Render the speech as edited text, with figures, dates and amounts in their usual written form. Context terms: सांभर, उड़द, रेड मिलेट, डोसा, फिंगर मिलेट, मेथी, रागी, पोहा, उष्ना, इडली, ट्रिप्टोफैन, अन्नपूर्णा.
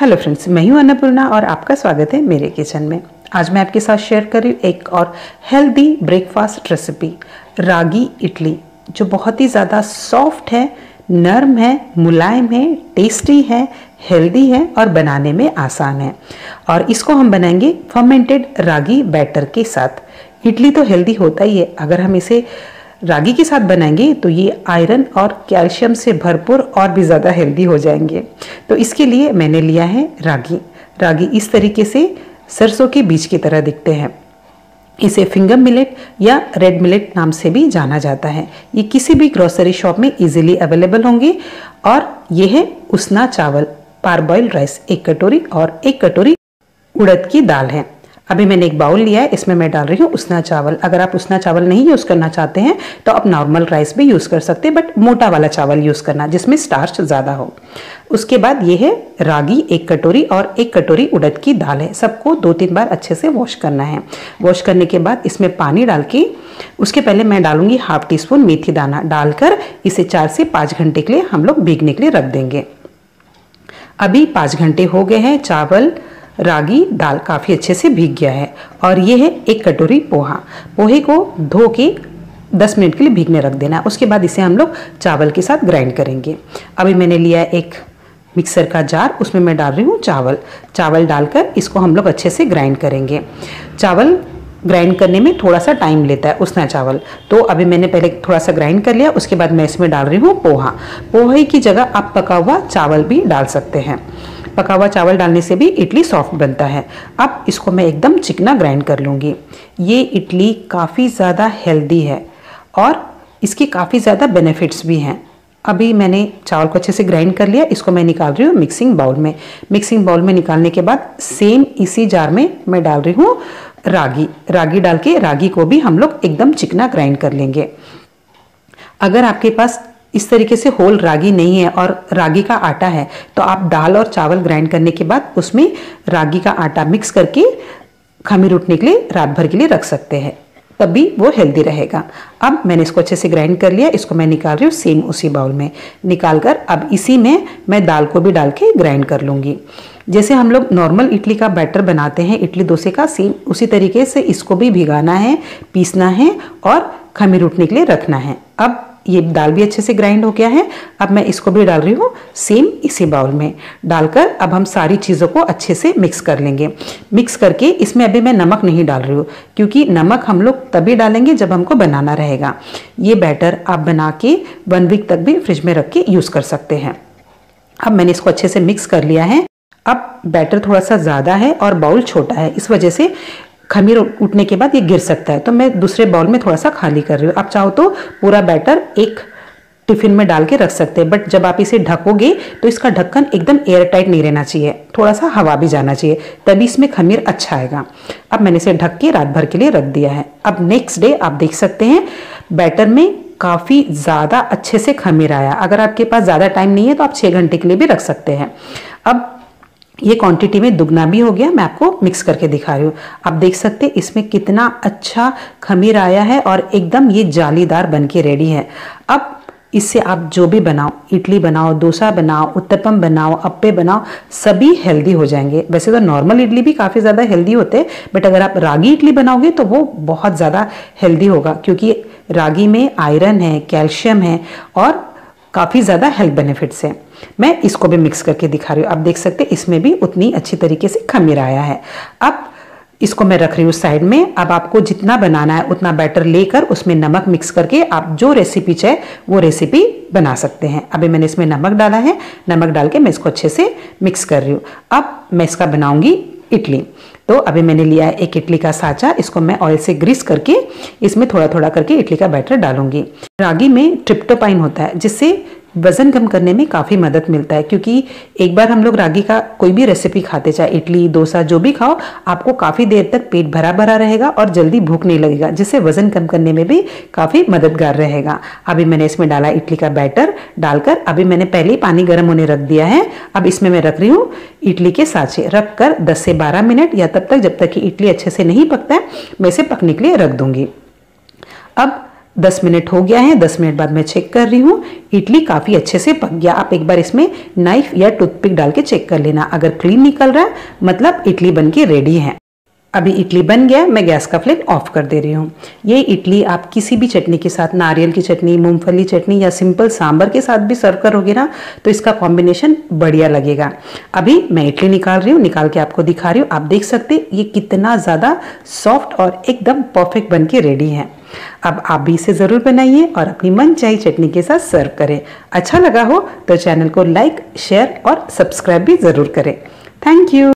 Hello friends, मैं हूं अन्नपूर्णा और आपका स्वागत है मेरे किचन में। आज मैं आपके साथ शेयर कर रही हूँ एक और healthy breakfast recipe, रागी इडली, जो बहुत ही ज़्यादा सॉफ्ट है, नरम है, मुलायम है, टेस्टी है, हेल्दी है और बनाने में आसान है। और इसको हम बनाएंगे फर्मेंटेड रागी बैटर के साथ। इडली तो हेल्दी होता ही है, अगर हम इसे रागी के साथ बनाएंगे तो ये आयरन और कैल्शियम से भरपूर और भी ज़्यादा हेल्दी हो जाएंगे। तो इसके लिए मैंने लिया है रागी। इस तरीके से सरसों के बीज की तरह दिखते हैं। इसे फिंगर मिलेट या रेड मिलेट नाम से भी जाना जाता है। ये किसी भी ग्रोसरी शॉप में इजीली अवेलेबल होंगे। और ये है उष्ना चावल, पारबॉइल्ड राइस 1 कटोरी और 1 कटोरी उड़द की दाल है। अभी मैंने एक बाउल लिया है, इसमें मैं डाल रही हूँ उष्ना चावल। अगर आप उष्ना चावल नहीं यूज़ करना चाहते हैं तो आप नॉर्मल राइस भी यूज़ कर सकते हैं, बट मोटा वाला चावल यूज़ करना जिसमें स्टार्च ज़्यादा हो। उसके बाद ये है रागी 1 कटोरी और 1 कटोरी उड़द की दाल है। सबको 2-3 बार अच्छे से वॉश करना है। वॉश करने के बाद इसमें पानी डाल के उसके पहले मैं डालूंगी हाफ टीस्पून मेथी दाना डालकर इसे 4 से 5 घंटे के लिए हम लोग भीगने के लिए रख देंगे। अभी 5 घंटे हो गए हैं, चावल रागी दाल काफ़ी अच्छे से भीग गया है। और ये है 1 कटोरी पोहा। पोहे को धो के 10 मिनट के लिए भीगने रख देना है। उसके बाद इसे हम लोग चावल के साथ ग्राइंड करेंगे। अभी मैंने लिया है एक मिक्सर का जार, उसमें मैं डाल रही हूँ चावल डालकर इसको हम लोग अच्छे से ग्राइंड करेंगे। चावल ग्राइंड करने में थोड़ा सा टाइम लेता है उष्ना चावल, तो अभी मैंने पहले थोड़ा सा ग्राइंड कर लिया। उसके बाद मैं इसमें डाल रही हूँ पोहे की जगह आप पका हुआ चावल भी डाल सकते हैं। पका हुआ चावल डालने से भी इडली सॉफ्ट बनता है। अब इसको मैं एकदम चिकना ग्राइंड कर लूँगी। ये इडली काफ़ी ज़्यादा हेल्दी है और इसके काफ़ी ज़्यादा बेनिफिट्स भी हैं। अभी मैंने चावल को अच्छे से ग्राइंड कर लिया, इसको मैं निकाल रही हूँ मिक्सिंग बाउल में निकालने के बाद सेम इसी जार में मैं डाल रही हूँ रागी डाल के रागी को भी हम लोग एकदम चिकना ग्राइंड कर लेंगे। अगर आपके पास इस तरीके से होल रागी नहीं है और रागी का आटा है तो आप दाल और चावल ग्राइंड करने के बाद उसमें रागी का आटा मिक्स करके खमीर उठने के लिए रात भर के लिए रख सकते हैं, तब भी वो हेल्दी रहेगा। अब मैंने इसको अच्छे से ग्राइंड कर लिया, इसको मैं निकाल रही हूँ सेम उसी बाउल में निकाल कर। अब इसी में मैं दाल को भी डाल के ग्राइंड कर लूँगी। जैसे हम लोग नॉर्मल इडली का बैटर बनाते हैं, इडली डोसे का, सेम उसी तरीके से इसको भी भिगाना है, पीसना है और खमीर उठने के लिए रखना है। अब ये दाल भी अच्छे से ग्राइंड हो गया है। अब मैं इसको भी डाल रही हूँ सेम इसी बाउल में डालकर। अब हम सारी चीज़ों को अच्छे से मिक्स कर लेंगे। मिक्स करके इसमें अभी मैं नमक नहीं डाल रही हूँ, क्योंकि नमक हम लोग तभी डालेंगे जब हमको बनाना रहेगा। ये बैटर आप बना के 1 वीक तक भी फ्रिज में रख के यूज़ कर सकते हैं। अब मैंने इसको अच्छे से मिक्स कर लिया है। अब बैटर थोड़ा सा ज़्यादा है और बाउल छोटा है, इस वजह से खमीर उठने के बाद ये गिर सकता है, तो मैं दूसरे बाउल में थोड़ा सा खाली कर रही हूँ। आप चाहो तो पूरा बैटर एक टिफ़िन में डाल के रख सकते हैं, बट जब आप इसे ढकोगे तो इसका ढक्कन एकदम एयर टाइट नहीं रहना चाहिए, थोड़ा सा हवा भी जाना चाहिए, तभी इसमें खमीर अच्छा आएगा। अब मैंने इसे ढक के रात भर के लिए रख दिया है। अब नेक्स्ट डे आप देख सकते हैं बैटर में काफ़ी ज़्यादा अच्छे से खमीर आया। अगर आपके पास ज़्यादा टाइम नहीं है तो आप 6 घंटे के लिए भी रख सकते हैं। अब ये क्वांटिटी में दुगना भी हो गया। मैं आपको मिक्स करके दिखा रही हूँ, आप देख सकते हैं इसमें कितना अच्छा खमीर आया है और एकदम ये जालीदार बनके रेडी है। अब इससे आप जो भी बनाओ, इडली बनाओ, डोसा बनाओ, उत्तपम बनाओ, अप्पे बनाओ, सभी हेल्दी हो जाएंगे। वैसे तो नॉर्मल इडली भी काफ़ी ज़्यादा हेल्दी होते हैं, बट अगर आप रागी इडली बनाओगे तो वो बहुत ज़्यादा हेल्दी होगा, क्योंकि रागी में आयरन है, कैल्शियम है और काफ़ी ज़्यादा हेल्थ बेनिफिट्स हैं। मैं इसको भी मिक्स करके दिखा रही हूँ, आप देख सकते हैं इसमें भी उतनी अच्छी तरीके से खमीर आया है। अब इसको मैं रख रही हूँ साइड में। अब आपको जितना बनाना है उतना बैटर लेकर उसमें नमक मिक्स करके आप जो रेसिपी चाहे वो रेसिपी बना सकते हैं। अभी मैंने इसमें नमक डाला है, नमक डाल के मैं इसको अच्छे से मिक्स कर रही हूँ। अब मैं इसका बनाऊँगी इडली, तो अभी मैंने लिया है एक इडली का साँचा, इसको मैं ऑयल से ग्रीस करके इसमें थोड़ा थोड़ा करके इडली का बैटर डालूंगी। रागी में ट्रिप्टोफैन होता है, जिससे वज़न कम करने में काफ़ी मदद मिलता है, क्योंकि एक बार हम लोग रागी का कोई भी रेसिपी खाते, चाहे इडली डोसा जो भी खाओ, आपको काफ़ी देर तक पेट भरा भरा रहेगा और जल्दी भूख नहीं लगेगा, जिससे वज़न कम करने में भी काफ़ी मददगार रहेगा। अभी मैंने इसमें डाला इडली का बैटर डालकर। अभी मैंने पहले ही पानी गर्म होने रख दिया है। अब इसमें मैं रख रही हूँ इडली के साँचे, रख कर 10 से 12 मिनट या तब तक जब तक कि इडली अच्छे से नहीं पकता है, मैं इसे पकने के लिए रख दूँगी। अब 10 मिनट हो गया है। 10 मिनट बाद मैं चेक कर रही हूँ, इडली काफ़ी अच्छे से पक गया। आप एक बार इसमें नाइफ या टूथपिक डाल के चेक कर लेना, अगर क्लीन निकल रहा है मतलब इडली बन के रेडी है। अभी इडली बन गया, मैं गैस का फ्लेम ऑफ कर दे रही हूँ। ये इडली आप किसी भी चटनी के साथ, नारियल की चटनी, मूंगफली चटनी या सिंपल सांभर के साथ भी सर्व करोगे ना तो इसका कॉम्बिनेशन बढ़िया लगेगा। अभी मैं इडली निकाल रही हूँ, निकाल के आपको दिखा रही हूँ। आप देख सकते ये कितना ज़्यादा सॉफ्ट और एकदम परफेक्ट बन के रेडी है। अब आप भी इसे ज़रूर बनाइए और अपनी मनचाही चटनी के साथ सर्व करें। अच्छा लगा हो तो चैनल को लाइक, शेयर और सब्सक्राइब भी ज़रूर करें। Thank you.